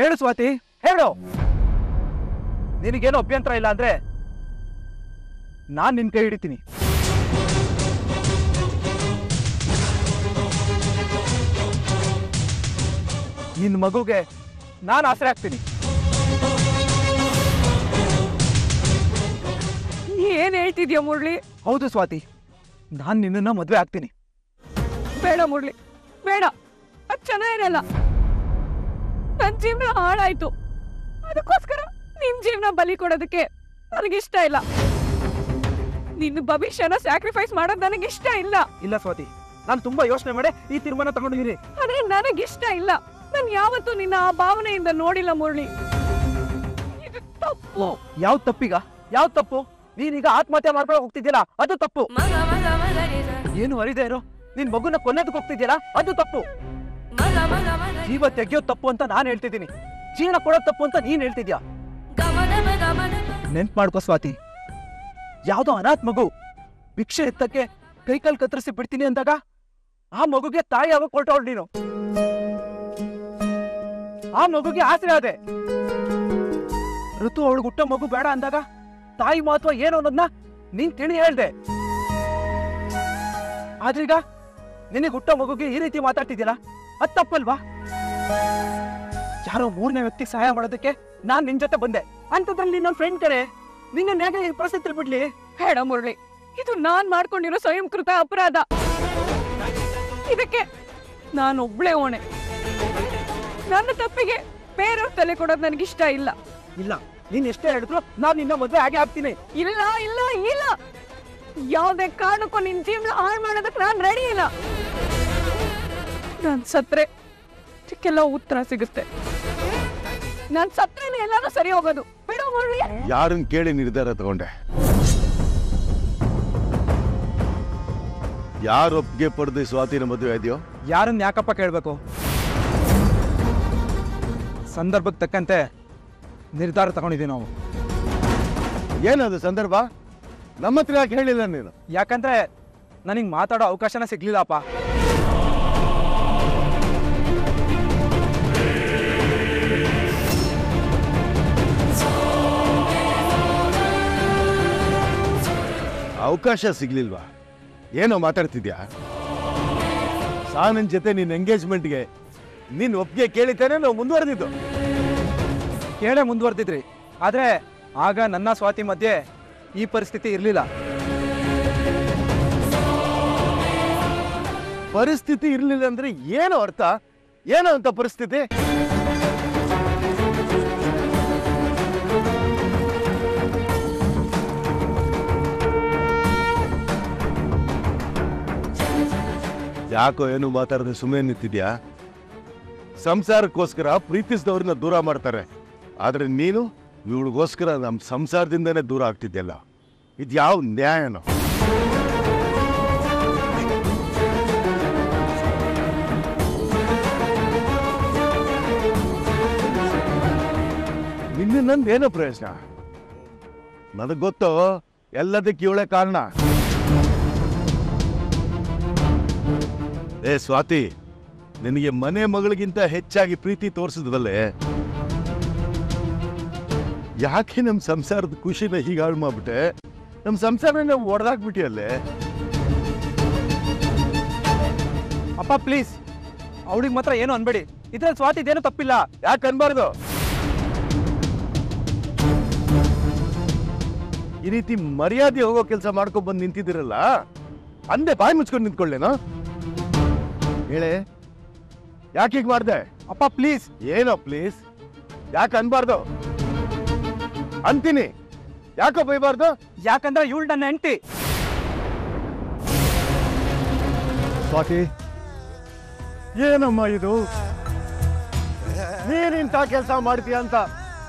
ಹೇಳು ಸ್ವಾತಿ ಹೇಳು ನಿನಗೇನೋ ಅಭ್ಯಂತರ ಇಲ್ಲ ಅಂದ್ರೆ ನಾನು ನಿನ್ನ ಕೈ ಹಿಡಿತೀನಿ ನಿನ್ನ ಮಗುಗೆ ನಾನು ಆಸರೆ ಆಗ್ತೀನಿ ನೀ ಏನು ಹೇಳ್ತಿದ್ಯಾ ಮುರಳಿ ಹೌದು ಸ್ವಾತಿ ನಾನು ನಿನ್ನನ್ನ ಮದುವೆ ಆಗ್ತೀನಿ ಬೇಡ ಮುರಳಿ ಬೇಡ ಅದು ಚೆನ್ನಾಗಿರಲ್ಲ ನನ್ನ ಜೀವನ ಹಾಳಾಯ್ತು ಅದಕ್ಕೋಸ್ಕರ ನಿನ್ನ ಜೀವನ ಬಲಿ ಕೊಡೋದಕ್ಕೆ ನನಗೆ ಇಷ್ಟ ಇಲ್ಲ ನಿನ್ನ ಭವಿಷ್ಯನ ಸ್ಯಾಕ್ರಿಫೈಸ್ ಮಾಡೋದು ನನಗೆ ಇಷ್ಟ ಇಲ್ಲ ಇಲ್ಲ ಸ್ವಾತಿ ನಾನು ತುಂಬಾ ಯೋಚನೆ ಮಾಡಿ ಈ ನಿರ್ಧಾರ ತಗೊಂಡಿದ್ದೀನಿ ಆದರೆ ನನಗೆ ಇಷ್ಟ ಇಲ್ಲ ನಾನು ಯಾವತ್ತೂ ನಿನ್ನ ಆ ಭಾವನೆಯಿಂದ ನೋಡಿಲ್ಲ ಮುರಳಿ ಇದು ತಪ್ಪು ಯಾವ ತಪ್ಪಿಗ ಯಾವ ತಪ್ಪು ನೀನೀಗ ಆತ್ಮಹತ್ಯೆ ಮಾಡ್ಕೊಳ್ಳೋಕೆ ಹೋಗ್ತಿದ್ದೀಯಾ ಅದು ತಪ್ಪು ಏನು ಅರಿದೇ ಇರೋ ನಿನ್ನ ಮಗುನ ಕೊಲ್ಲೋದಕ್ಕೆ ಹೋಗ್ತಿದ್ದೀಯಾ ಅದು ತಪ್ಪು ಜೀವ ತೆಗೆಯೋ ತಪ್ಪು ಅಂತ ನಾನು ಹೇಳ್ತಿದ್ದೀನಿ ಜೀವನ ಕೊಡೋ ತಪ್ಪು ಅಂತ ನೀನು ಹೇಳ್ತಿದ್ದೀಯಾ ನೆನ್ಪು ಮಾಡ್ಕೋ ಸ್ವಾತಿ ಯಾವುದೋ ಅನಾಥ ಮಗು ಭಿಕ್ಷೆ ಎತ್ತಕ್ಕೆ ಕೈಕಾಲು ಕತ್ತರಿಸಿ ಬಿಡ್ತೀನಿ ಅಂದಾಗ ಆ ಮಗುಗೆ ತಾಯಿ ಆಗ ಕೊಟ್ಟವಳು ನೀನು ಆ ಮಗುಗೆ ಆಸರೆ ಅದೇ ಋತು ಅವಳು ಹುಟ್ಟೋ ಮಗು ಬೇಡ ಅಂದಾಗ ತಾಯಿ ಮಹತ್ವ ಏನು ಅನ್ನೋದನ್ನ ನೀನ್ ತಿಳಿ ಹೇಳ್ದೆ ಆದ್ರೀಗ ನಿನಗೆ ಹುಟ್ಟೋ ಮಗುಗೆ ಈ ರೀತಿ ಮಾತಾಡ್ತಿದ್ದೀರಾ ಅದು ತಪ್ಪಲ್ವಾ ಯಾರೋ ಮೂರನೇ ವ್ಯಕ್ತಿ ಸಹಾಯ ಮಾಡೋದಕ್ಕೆ ನಾನು ನಿನ್ ಜೊತೆ ಬಂದೆ ಅಂತದ್ರಲ್ಲಿ ನನ್ನ ಫ್ರೆಂಡ್ ಕರೆ ನಿನ್ನ ಹೇಗೆ ಈ ಪರಿಸ್ಥಿತಿ ಬಿಡ್ಲಿ ಬೇಡ ಮುರಳಿ ಇದು ನಾನ್ ಮಾಡ್ಕೊಂಡಿರೋ ಸ್ವಯಂಕೃತ ಅಪರಾಧ ಇದಕ್ಕೆ ನಾನು ಒಬ್ಳೆ ಓಣೆ ನನ್ನ ತಪ್ಪಿಗೆ ಬೇರೆಯವ್ರ ತಲೆ ಕೊಡೋದು ನನಗೆ ಇಷ್ಟ ಇಲ್ಲ ಇಲ್ಲ ನೀನ್ ಎಷ್ಟೇ ಹೇಳಿದ್ರು ನಾನು ನಿನ್ನ ಮದುವೆ ಹಾಗೆ ಆಗ್ತೀನಿ ಇಲ್ಲ ಇಲ್ಲ ಇಲ್ಲ ಯಾವುದೇ ಕಾರಣಕ್ಕೂ ನಿನ್ ಜೀವನ ಹಾಳು ಮಾಡೋದಕ್ಕೆ ನಾನು ರೆಡಿ ಇಲ್ಲ ನಾನು ಸತ್ರೆ ಇದಕ್ಕೆಲ್ಲ ಉತ್ತರ ಸಿಗುತ್ತೆ ನಾನು ಸತ್ರೇನೆ ಎಲ್ಲಾರು ಸರಿ ಹೋಗೋದು ಬಿಡು ಮುರಳಿ ಯಾರನ್ನ ಕೇಳಿ ನಿರ್ಧಾರ ತಗೊಂಡೆ ಯಾರು ಒಪ್ಪಿಗೆ ಪಡೆದು ಸ್ವಾತಿನ ಮದುವೆ ಇದೆಯೋ ಯಾರನ್ನ ಯಾಕಪ್ಪ ಕೇಳಬೇಕು ಸಂದರ್ಭಕ್ಕೆ ತಕ್ಕಂತೆ ನಿರ್ಧಾರ ತಗೊಂಡಿದ್ದೀವಿ ನಾವು ಏನದು ಸಂದರ್ಭ ನಮ್ಮ ಹತ್ರ ಯಾಕೆ ಹೇಳಿಲ್ಲ ನೀನು ಯಾಕಂದ್ರೆ ನನಗೆ ಮಾತಾಡೋ ಅವಕಾಶನ ಸಿಗ್ಲಿಲ್ಲಪ್ಪ ಅವಕಾಶ ಸಿಗ್ಲಿಲ್ವಾ ಏನೋ ಮಾತಾಡ್ತಿದ್ಯಾ ಸಾನನ್ ಜೊತೆ ನಿನ್ನ ಎಂಗೇಜ್ಮೆಂಟ್ಗೆ ನೀನ್ ಒಪ್ಪಿಗೆ ಕೇಳಿತೇನೆ ನಾವು ಮುಂದುವರೆದಿದ್ದು ಕೇಳೇ ಮುಂದುವರೆದಿದ್ರಿ ಆದ್ರೆ ಆಗ ನನ್ನ ಸ್ವಾತಿ ಮಧ್ಯೆ ಈ ಪರಿಸ್ಥಿತಿ ಇರಲಿಲ್ಲ ಪರಿಸ್ಥಿತಿ ಇರಲಿಲ್ಲ ಅಂದ್ರೆ ಏನು ಅರ್ಥ ಏನೋ ಅಂತ ಪರಿಸ್ಥಿತಿ ಯಾಕೋ ಏನು ಮಾತಾಡದೆ ಸುಮ್ಮನೆ ನಿಂತಿದ್ಯಾ ಸಂಸಾರಕ್ಕೋಸ್ಕರ ಪ್ರೀತಿಸಿದವ್ರನ್ನ ದೂರ ಮಾಡ್ತಾರೆ ಆದರೆ ನೀನು ಇವಳಿಗೋಸ್ಕರ ನಮ್ಮ ಸಂಸಾರದಿಂದನೇ ದೂರ ಆಗ್ತಿದ್ಯಲ್ಲ ಇದು ಯಾವ ನ್ಯಾಯನೋ ನಿನ್ನ ನಂದೇನೋ ಪ್ರಯೋಜನ ನನಗೆ ಗೊತ್ತು ಎಲ್ಲದಕ್ಕೆ ಇವಳೇ ಕಾರಣ ಏ ಸ್ವಾತಿ ನಿನಗೆ ಮನೆ ಮಗಳಿಗಿಂತ ಹೆಚ್ಚಾಗಿ ಪ್ರೀತಿ ತೋರಿಸಿದ್ವಲ್ಲೇ ಯಾಕೆ ನಮ್ಮ ಸಂಸಾರದ ಖುಷಿನ ಹೀಗೆ ಹಾಳು ಮಾಡ್ಬಿಟ್ಟೆ ನಮ್ಮ ಸಂಸಾರನ ಒಡೆದಾಕ್ಬಿಟ್ಟಿಯಲ್ಲೇ ಅಪ್ಪ ಪ್ಲೀಸ್ ಅವಳಿಗೆ ಮಾತ್ರ ಏನು ಅನ್ಬೇಡಿ ಇದ್ರಲ್ಲಿ ಸ್ವಾತಿ ಇದೇನು ತಪ್ಪಿಲ್ಲ ಯಾಕೆ ಅನ್ಬಾರ್ದು ಈ ರೀತಿ ಮರ್ಯಾದೆ ಹೋಗೋ ಕೆಲಸ ಮಾಡ್ಕೊಂಡು ಬಂದು ನಿಂತಿದ್ದೀರಲ್ಲ ಅಂದೆ ಬಾಯಿ ಮುಚ್ಕೊಂಡು ನಿಂತ್ಕೊಳ್ಳೇನೋ ಹೇಳೆ ಯಾಕೆ ಹೀಗೆ ಮಾಡಿದೆ ಅಪ್ಪ ಪ್ಲೀಸ್ ಏನೋ ಪ್ಲೀಸ್ ಯಾಕೆ ಅನ್ಬಾರ್ದು ಅಂತೀನಿ ಯಾಕೋ ಬೈಬಾರ್ದು ಯಾಕಂದ್ರೆ ಇವಳು ನನ್ನ ಹೆಂಡತಿ ಸ್ವಾತಿ ಏನಮ್ಮ ಇದು ನೀನಿಂತ ಕೆಲಸ ಮಾಡ್ತೀಯ ಅಂತ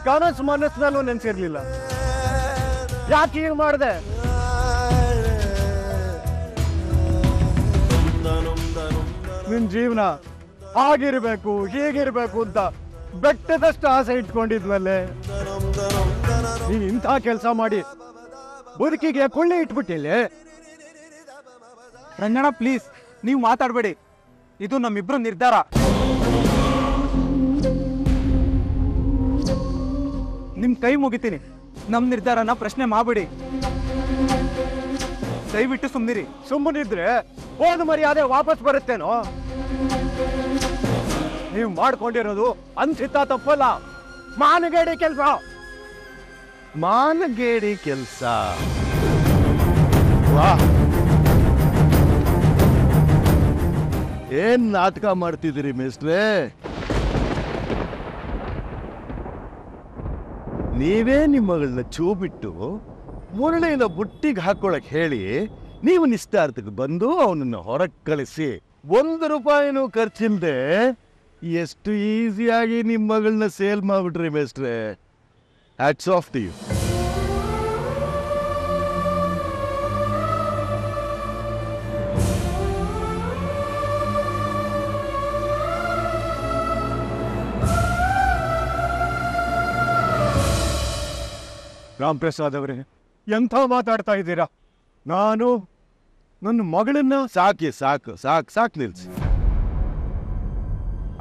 ಕನಸು ಮನಸ್ಸಿನಲ್ಲೂ ನೆನ್ಸಿರ್ಲಿಲ್ಲ ಯಾಕೆ ಹೀಗೆ ಮಾಡಿದೆ ನಿನ್ ಜೀವನ ಆಗಿರ್ಬೇಕು ಹೀಗಿರ್ಬೇಕು ಅಂತ ಬೆಟ್ಟದಷ್ಟು ಆಸೆ ಇಟ್ಕೊಂಡಿದ್ವಲ್ಲೇ ನೀನ್ ಇಂಥ ಕೆಲಸ ಮಾಡಿ ಬದುಕಿಗೆ ಕೊಳ್ಳೆ ಇಟ್ಬಿಟ್ಟಿಲ್ಲ ರಂಗಣ್ಣ ಪ್ಲೀಸ್ ನೀವು ಮಾತಾಡಬೇಡಿ ಇದು ನಮ್ಮಿಬ್ರು ನಿರ್ಧಾರ निम कई मुगितीनि नम निर्धारन प्रश्ने माबिडि दयविट्टु सुम्निरि सुम्निद्रे ओद मर्यादे वापस बरुत्तेनो नीवु माड्कोंडिरोदु अंतित तप्पल्ल मानगेडि केलस मानगेडि केलस वाह ಏನ್ ನಾಟಕ ಮಾಡ್ತಿದ್ದೀರಿ ಮಿಸ್ಟ್ರೇ ನೀವೇ ನಿಮ್ಮ ಮಗಳನ್ನ ಚೂಬಿಟ್ಟು ಮುರಳೆನ ಬುಟ್ಟಿಗೆ ಹಾಕೊಳ್ಳಕ್ಕೆ ಹೇಳಿ ನೀವು ನಿಷ್ಠಾರ್ಥಕ್ಕೆ ಬಂದು ಅವನನ್ನು ಹೊರಕ್ಕೆ ಕಳಿಸಿ ಒಂದು ರೂಪಾಯಿನೂ ಖರ್ಚಿಲ್ಲದೆ ಎಷ್ಟು ಈಜಿಯಾಗಿ ನಿಮ್ಮ ಮಗಳನ್ನ ಸೇಲ್ ಮಾಡಿಬಿಟ್ರಿ ಮಿಸ್ಟ್ರೇ hats off to you Ram Prasad अवरे ಎಂತ ಮಾತಾಡ್ತಾ ಇದ್ದೀರಾ ನಾನು ನನ್ನ ಮಗಳನ್ನ ಸಾಕಿ ಸಾಕು ಸಾಕು ಸಾಕು ನಿಲ್ಸಿ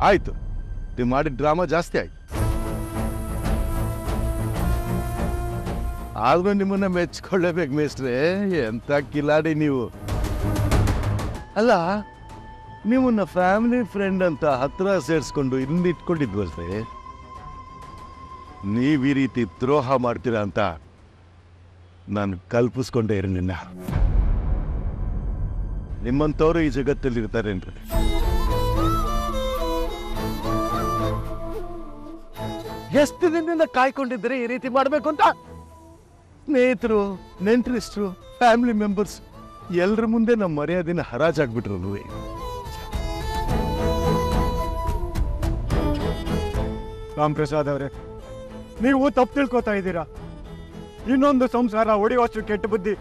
ಆಯ್ತು ನೀವು ಮಾಡಿದ ಡ್ರಾಮಾ ಜಾಸ್ತಿ ಆಯ್ತು ಆದ್ರೂ ನಿಮ್ಮನ್ನ ಮೆಚ್ಚಿಕೊಳ್ಳಬೇಕು ಮೇಸ್ಟ್ರೇ ಎಂತ ಕಿಲಾಡಿ ನೀವು ಅಲ್ಲ ನಿಮ್ಮನ್ನ ಫ್ಯಾಮಿಲಿ ಫ್ರೆಂಡ್ ಅಂತ ಹತ್ರ ಸೇರಿಸಿಕೊಂಡು ಇಲ್ಲಿ ಇಟ್ಕೊಂಡಿದ್ವಷ್ಟೇ ನೀವು ಈ ರೀತಿ ದ್ರೋಹ ಮಾಡ್ತೀರಾ ಅಂತ ನಾನು ಕಲ್ಪಿಸಿಕೊಂಡೆ ಇರಲಿಲ್ಲ ನಿಮ್ಮಂತವರು ಈ ಜಗತ್ತಲ್ಲಿ ಇರ್ತಾರೆ ಅಂತ ಎಷ್ಟು ದಿನದಿಂದ ಕಾಯ್ಕೊಂಡಿದ್ರೆ ಈ ರೀತಿ ಮಾಡಬೇಕು ಅಂತ ಸ್ನೇಹಿತರು ನೆಂಟರಿಷ್ಟರು ಫ್ಯಾಮಿಲಿ ಮೆಂಬರ್ಸ್ ಎಲ್ಲರ ಮುಂದೆ ನಮ್ಮ ಮರ್ಯಾದೆನ ಹರಾಜಾಗ್ಬಿಟ್ರು ನೀವು ರಾಮ್ ಪ್ರಸಾದ್ ಅವರೇ ನೀವು ತಪ್ಪು ತಿಳ್ಕೊತಾ ಇದ್ದೀರಾ ಇನ್ನೊಂದು ಸಂಸಾರ ಒಡೆಯುವಷ್ಟು ಕೆಟ್ಟ ಬುದ್ಧಿ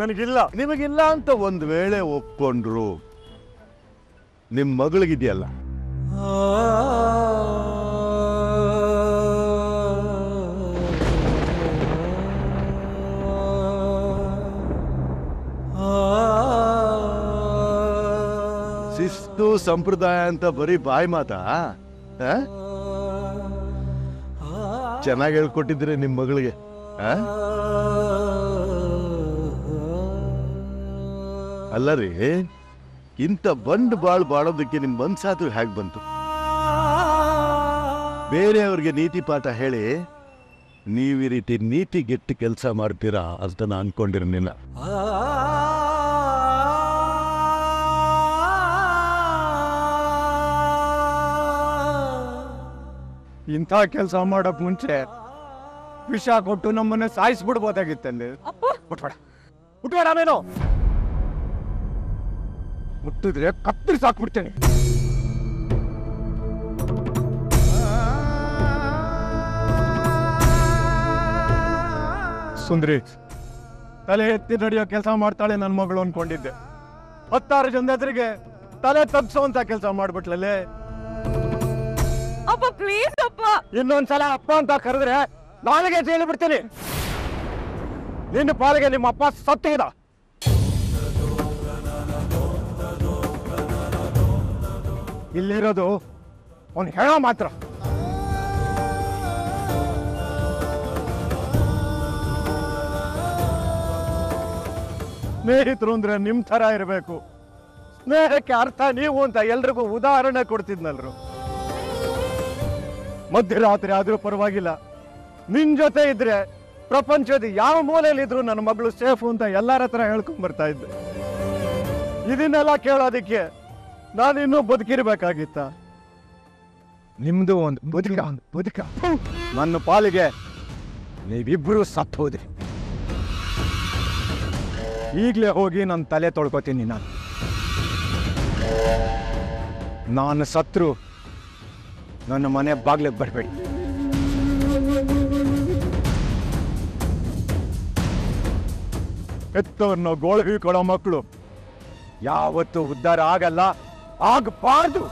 ನನಗಿಲ್ಲ ನಿಮಗಿಲ್ಲ ಅಂತ ಒಂದು ವೇಳೆ ಒಪ್ಪಿಕೊಂಡ್ರು ನಿಮ್ಮ ಮಗಳಿಗಿದೆಯಲ್ಲ ಶಿಸ್ತು ಸಂಪ್ರದಾಯ ಅಂತ ಬರೀ ಬಾಯಿ ಮಾತಾ ಚೆನ್ನಾಗಿ ಹೇಳ್ಕೊಟ್ಟಿದ್ರೆ ನಿಮ್ಮ ಮಗಳಿಗೆ ಅಲ್ಲ ರೀ ಇಂತ ಬಂಡ್ ಬಾಳ್ ಬಾಳೋದಕ್ಕೆ ನಿಮ್ಮ ಮನಸಾದ್ರೂ ಹೇಗೆ ಬಂತು ಬೇರೆಯವ್ರಿಗೆ ನೀತಿ ಪಾಠ ಹೇಳಿ ನೀವು ಈ ರೀತಿ ನೀತಿಗೆಟ್ಟು ಕೆಲಸ ಮಾಡ್ತೀರಾ ಅಂತ ನಾನು ಅನ್ಕೊಂಡಿರಲಿಲ್ಲ ಇಂಥ ಕೆಲಸ ಮಾಡೋಕ್ ಮುಂಚೆ ವಿಷ ಕೊಟ್ಟು ನಮ್ಮನ್ನ ಸಾಯಿಸ್ಬಿಡ್ಬೋದಾಗಿತ್ತಲ್ಲಿ ಹುಟ್ಟಬೇಡ ನೀನು ಮುಟ್ಟಿದ್ರೆ ಕತ್ತರಿಸಿ ಹಾಕ್ಬಿಡ್ತೇನೆ ಸುಂದ್ರಿ ತಲೆ ಎತ್ತಿ ನಡೆಯೋ ಕೆಲಸ ಮಾಡ್ತಾಳೆ ನನ್ನ ಮಗಳು ಅನ್ಕೊಂಡಿದ್ದೆ 16 ಜನ ಎದುರಿಗೆ ತಲೆ ತಪ್ಪಿಸೋಂತ ಕೆಲಸ ಮಾಡ್ಬಿಟ್ಲಲ್ಲೇ ಅಪ್ಪ ಪ್ಲೀಸ್ ಅಪ್ಪ ಇನ್ನೊಂದ್ಸಲ ಅಪ್ಪ ಅಂತ ಕರೆದ್ರೆ ನಾಳೆಗೆ ಜೈಲು ಬಿಡ್ತೀನಿ ನಿನ್ನ ಪಾಲಿಗೆ ನಿಮ್ಮ ಅಪ್ಪ ಸತ್ತಿದ ಇಲ್ಲಿರೋದು ಅವನು ಹೇಳೋ ಮಾತ್ರ ಸ್ನೇಹಿತರು ಅಂದ್ರೆ ನಿಮ್ ತರ ಇರಬೇಕು ಸ್ನೇಹಕ್ಕೆ ಅರ್ಥ ನೀವು ಅಂತ ಎಲ್ರಿಗೂ ಉದಾಹರಣೆ ಕೊಡ್ತಿದ್ನಲ್ರು ಮಧ್ಯರಾತ್ರಿ ಆದರೂ ಪರವಾಗಿಲ್ಲ ನಿನ್ ಜೊತೆ ಇದ್ರೆ ಪ್ರಪಂಚದ ಯಾವ ಮೂಲೆಯಲ್ಲಿ ಇದ್ರು ನನ್ನ ಮಗಳು ಸೇಫು ಅಂತ ಎಲ್ಲರ ಹತ್ರ ಹೇಳ್ಕೊಂಡ್ ಬರ್ತಾ ಇದ್ದೆ ಇದನ್ನೆಲ್ಲ ಕೇಳೋದಕ್ಕೆ ನಾನಿನ್ನೂ ಬದುಕಿರ್ಬೇಕಾಗಿತ್ತ ನಿಮ್ದು ಒಂದು ಬದುಕ ನನ್ನ ಪಾಲಿಗೆ ನೀವಿಬ್ರು ಸತ್ತು ಹೋದ್ರಿ ಈಗಲೇ ಹೋಗಿ ನನ್ನ ತಲೆ ತೊಳ್ಕೊತೀನಿ ನಾನು ಸತ್ರು ನನ್ನ ಮನೆ ಬಾಗ್ಲಿಗೆ ಬರಬೇಡಿ ಎತ್ತವನ್ನ ಗೋಳವಿ ಕೊಡೋ ಮಕ್ಕಳು ಯಾವತ್ತೂ ಉದ್ಧಾರ ಆಗಲ್ಲ ಆಗಬಾರ್ದು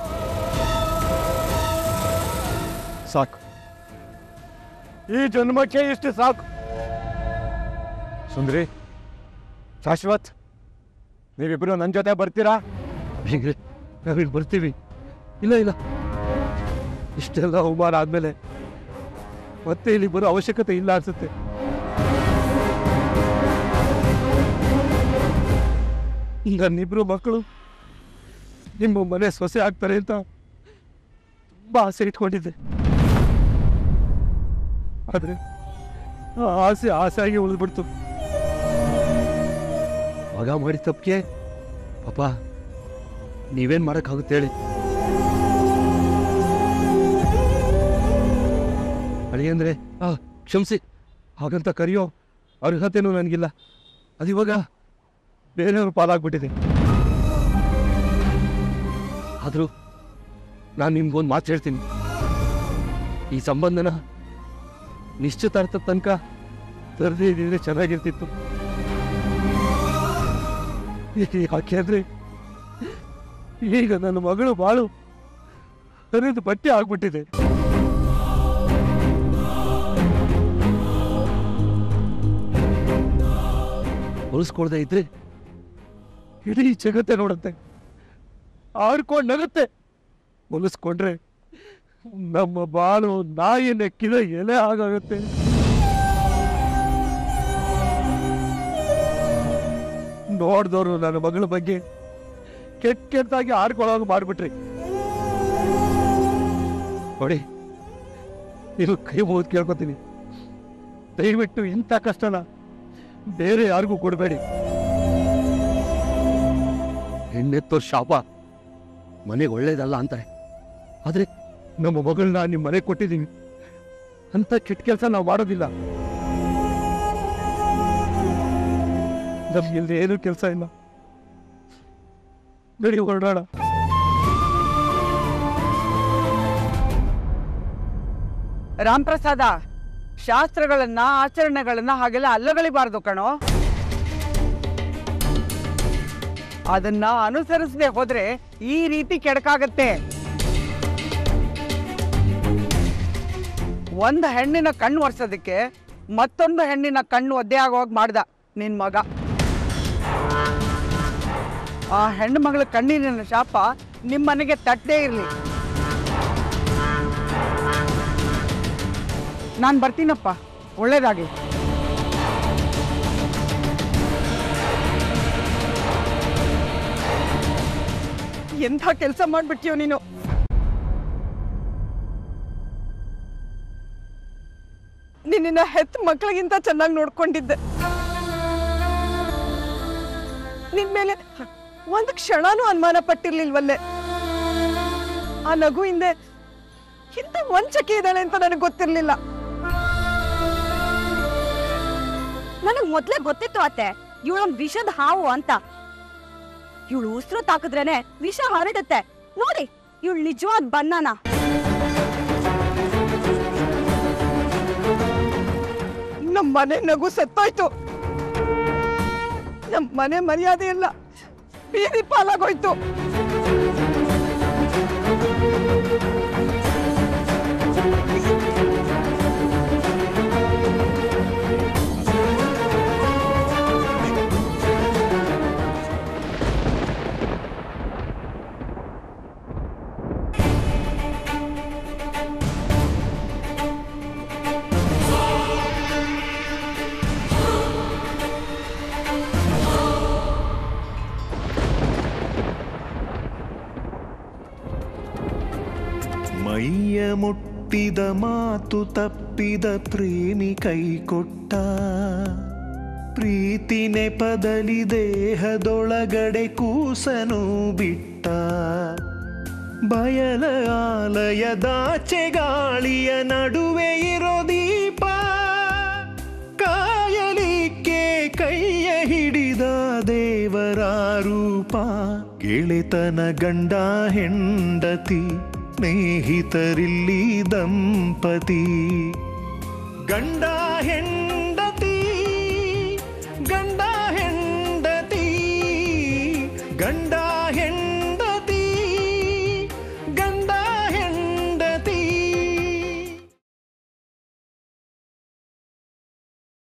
ಸಾಕು ಈ ಜನ್ಮಕ್ಕೆ ಇಷ್ಟು ಸಾಕು ಸುಂದ್ರಿ ಶಾಶ್ವತ್ ನೀವಿಬ್ರು ನನ್ನ ಜೊತೆ ಬರ್ತೀರಾ ನಾವಿಲ್ಲಿ ಬರ್ತೀವಿ ಇಲ್ಲ ಇಲ್ಲ ಇಷ್ಟೆಲ್ಲ ಉಮಾರ ಆದ್ಮೇಲೆ ಮತ್ತೆ ಇಲ್ಲಿ ಬರೋ ಅವಶ್ಯಕತೆ ಇಲ್ಲ ಅನ್ಸುತ್ತೆ। ನನ್ನಿಬ್ರು ಮಕ್ಕಳು ನಿಮ್ಮ ಮನೆ ಸೊಸೆ ಆಗ್ತಾರೆ ಅಂತ ತುಂಬಾ ಆಸೆ ಇಟ್ಕೊಂಡಿದ್ದೆ, ಆದರೆ ಆಸೆಯಾಗಿ ಉಳಿದ್ಬಿಡ್ತು। ಆಗ ಮಾಡಿದ ತಪ್ಪಿಗೆ ಪಾಪ ನೀವೇನ್ ಮಾಡಕ್ಕಾಗುತ್ತೆ ಹೇಳಿ। ಅಳಿಯಂದ್ರೆ ಕ್ಷಮಿಸಿ ಹಾಗಂತ ಕರೆಯೋ ಅರ್ಹತೆನೂ ನನಗಿಲ್ಲ, ಅದು ಇವಾಗ ಬೇರೆಯವ್ರ ಪಾಲಾಗ್ಬಿಟ್ಟಿದೆ। ಆದರೂ ನಾನು ನಿಮ್ಗೊಂದು ಮಾತು ಹೇಳ್ತೀನಿ, ಈ ಸಂಬಂಧನ ನಿಶ್ಚಿತಾರ್ಥದ ತನಕ ತರದೇ ಇದ್ದಿದ್ರೆ ಚೆನ್ನಾಗಿರ್ತಿತ್ತು। ಯಾಕೆಂದ್ರೆ ಈಗ ನನ್ನ ಮಗಳು ಬಾಳು ಹರಿದು ಬಟ್ಟೆ ಆಗ್ಬಿಟ್ಟಿದೆ। ಹೊಲಿಸ್ಕೊಳ್ದೆ ಇದ್ರೆ ಇಡೀ ಜಗತ್ತೆ ನೋಡುತ್ತೆ, ಆಡ್ಕೊಂಡು ನಗುತ್ತೆ। ಹೊಲಿಸ್ಕೊಂಡ್ರೆ ನಮ್ಮ ಬಾಳು ನಾಯಿ ನೆಕ್ಕಿದ ಎಲೆ ಆಗುತ್ತೆ। ನೋಡಿದವರು ನನ್ನ ಮಗಳ ಬಗ್ಗೆ ಕೆಟ್ಟ ಕೆಟ್ಟಾಗಿ ಆಡ್ಕೊಳ್ಳೋದು ಮಾಡಿಬಿಟ್ರಿ ನೋಡಿ। ಇದು ಕೈ ಮುಗಿದು ಕೇಳ್ಕೊತೀನಿ, ದಯವಿಟ್ಟು ಇಂಥ ಕಷ್ಟನ ಬೇರೆ ಯಾರಿಗೂ ಕೊಡಬೇಡಿ। ಹೆಣ್ಣೆತ್ತೋರ್ ಶಾಪ ಮನೆಗೆ ಒಳ್ಳೇದಲ್ಲ ಅಂತಾರೆ, ಆದರೆ ನಮ್ಮ ಮಗಳನ್ನ ನಿಮ್ಮ ಮನೆಗೆ ಕೊಟ್ಟಿದ್ದೀನಿ ಅಂತ ಕೆಟ್ಟ ಕೆಲಸ ನಾವು ಮಾಡೋದಿಲ್ಲ। ನಮ್ಗಿಲ್ದ ಏನೂ ಕೆಲಸ ಇಲ್ಲ, ನಡಿ ಹೊರಡೋಣ। ರಾಮಪ್ರಸಾದ, ಶಾಸ್ತ್ರಗಳನ್ನ ಆಚರಣೆಗಳನ್ನ ಹಾಗೆಲ್ಲ ಅಲ್ಲಗಳಿಬಾರ್ದು ಕಣೋ, ಅದನ್ನ ಅನುಸರಿಸದೆ ಹೋದ್ರೆ ಈ ರೀತಿ ಕೆಡಕಾಗತ್ತೆ। ಒಂದು ಹೆಣ್ಣಿನ ಕಣ್ಣು ಒರೆಸೋದಕ್ಕೆ ಮತ್ತೊಂದು ಹೆಣ್ಣಿನ ಕಣ್ಣು ಒದ್ದೆ ಆಗೋಗಿ ಮಾಡ್ದ ನಿನ್ ಮಗ। ಆ ಹೆಣ್ಣು ಮಗಳ ಕಣ್ಣಿನ ಶಾಪ ನಿಮ್ಮನೆಗೆ ತಟ್ಟದೇ ಇರಲಿ। ನಾನು ಬರ್ತೀನಪ್ಪ, ಒಳ್ಳೇದಾಗಿ। ಎಂಥ ಕೆಲಸ ಮಾಡ್ಬಿಟ್ಟಿಯೋ ನೀನು। ನಿನ್ನ ಹೆತ್ತ ಮಕ್ಕಳಿಗಿಂತ ಚೆನ್ನಾಗಿ ನೋಡ್ಕೊಂಡಿದ್ದೆ, ನಿನ್ ಮೇಲೆ ಒಂದು ಕ್ಷಣನೂ ಅನುಮಾನ ಪಟ್ಟಿರ್ಲಿಲ್ವಲ್ಲೇ। ಆ ನಗು ಹಿಂದೆ ಇಂಥ ವಂಚಕೆ ಇದ್ದಾಳೆ ಅಂತ ನನಗೆ ಗೊತ್ತಿರ್ಲಿಲ್ಲ। ನನಗ್ ಮೊದ್ಲೇ ಗೊತ್ತಿತ್ತು ಅತ್ತೆ, ಇವಳೊಂದ್ ವಿಷದ ಹಾವು ಅಂತ। ಇವಳು ಉಸಿರು ತಾಕಿದ್ರೇನೆ ವಿಷ ಹರಡುತ್ತೆ ನೋಡಿ, ಇವಳು ನಿಜವಾದ ಬನ್ನಾನ। ನಮ್ ಮನೆ ನಗು ಸತ್ತೋಯ್ತು, ನಮ್ ಮನೆ ಮರ್ಯಾದೆ ಇಲ್ಲ, ಬೀದಿ ಪಾಲಾಗೋಯ್ತು। ಮೈಯ ಮುಟ್ಟಿದ ಮಾತು ತಪ್ಪಿದ ಪ್ರೇಮಿ ಕೈಕೊಟ್ಟ, ಪ್ರೀತಿ ನೆಪದಲ್ಲಿ ದೇಹದೊಳಗಡೆ ಕೂಸನು ಬಿಟ್ಟ, ಬಯಲ ಆಲಯದಾಚೆ ಗಾಳಿಯ ನಡುವೆ ಇರೋ ದೀಪ, ಕಾಯಲಿಕ್ಕೆ ಕೈಯ ಹಿಡಿದ ದೇವರ ರೂಪ, ಗೆಳೆತನ ಗಂಡ ಹೆಂಡತಿ ಸ್ನೇಹಿತರಿಲ್ಲಿ ದಂಪತಿ, ಗಂಡ ಹೆಣ್ಣು